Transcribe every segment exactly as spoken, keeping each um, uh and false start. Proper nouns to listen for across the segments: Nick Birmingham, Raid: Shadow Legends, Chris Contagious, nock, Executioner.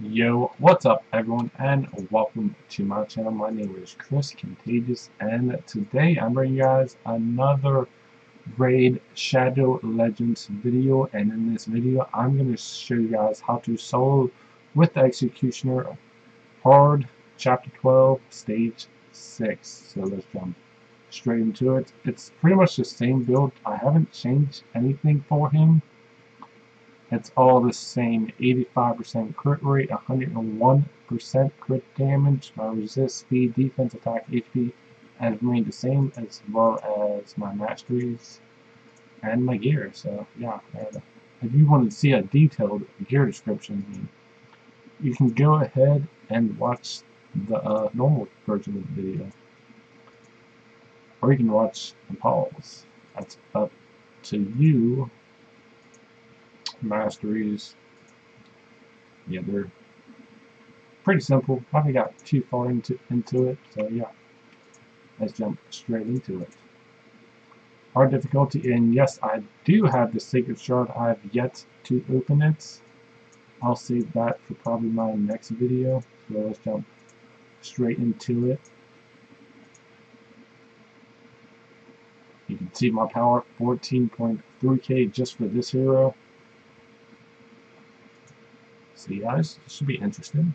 Yo, what's up everyone, and welcome to my channel. My name is Chris Contagious, and today I'm bringing you guys another Raid Shadow Legends video. And in this video I'm going to show you guys how to solo with the Executioner hard chapter twelve stage six. So let's jump straight into it. It's pretty much the same build. I haven't changed anything for him. It's all the same. eighty-five percent crit rate, one hundred one percent crit damage, my resist, speed, defense, attack, H P has remained the same, as well as my masteries and my gear. So yeah, if you want to see a detailed gear description, you can go ahead and watch the uh, normal version of the video, or you can watch and pause. That's up to you. Masteries, yeah, they're pretty simple. Probably got too far into into it, so yeah, let's jump straight into it. Hard difficulty, and yes, I do have the Sacred Shard. I have yet to open it. I'll save that for probably my next video. So let's jump straight into it. You can see my power, fourteen point three K just for this hero. So yeah, this should be interesting.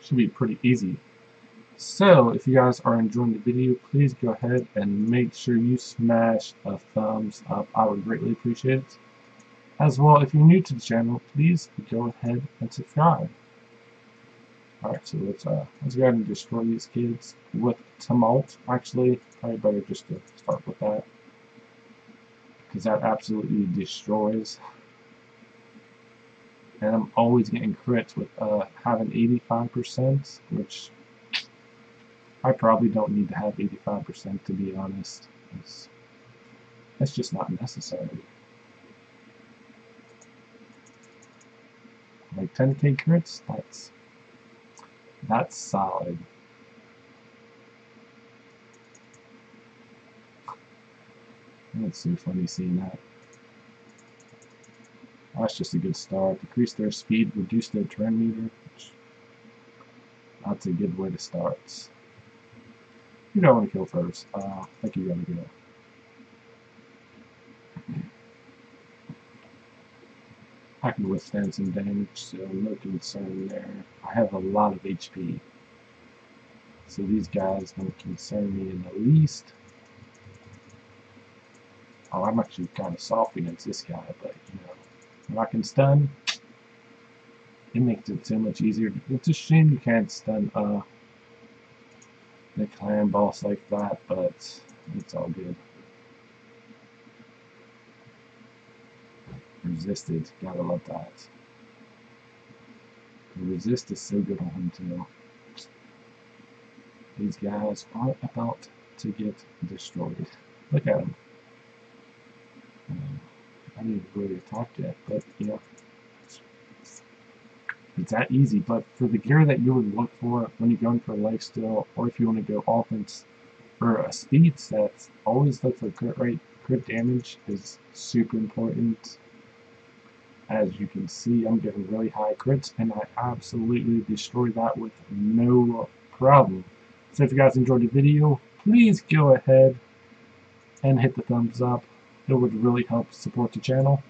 Should be pretty easy. So if you guys are enjoying the video, please go ahead and make sure you smash a thumbs up. I would greatly appreciate it. As well, if you're new to the channel, please go ahead and subscribe. Alright, so let's uh let's go ahead and destroy these kids with Tumult. Actually, probably better just to start with that, because that absolutely destroys. And I'm always getting crits with uh, having eighty-five percent, which I probably don't need to have eighty-five percent, to be honest. It's, that's just not necessary. Like ten K crits, that's, that's solid. It's so funny seeing that. That's just a good start. Decrease their speed, reduce their turn meter. That's a good way to start. You don't want to kill first. Uh, I think you gotta go. I can withstand some damage, so no concern there. I have a lot of H P, so these guys don't concern me in the least. Oh, I'm actually kind of soft against this guy, but you know, when I can stun, it makes it so much easier. It's a shame you can't stun uh, the clan boss like that, but it's all good. Resisted, gotta love that. The resist is so good on him too. These guys are about to get destroyed. Look at him. I didn't really attack yet, but you know, it's that easy. But for the gear that you would look for when you're going for lifesteal, or if you want to go offense or a speed set, always look for crit rate. Crit damage is super important. As you can see, I'm getting really high crits, and I absolutely destroy that with no problem. So if you guys enjoyed the video, please go ahead and hit the thumbs up. It would really help support the channel.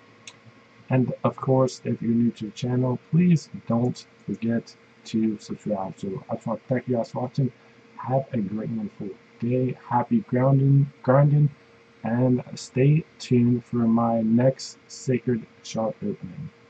And of course, if you're new to the channel, please don't forget to subscribe. So I just want to thank you guys for watching. Have a great, wonderful day. Happy grounding, grinding, and stay tuned for my next Sacred Shard opening.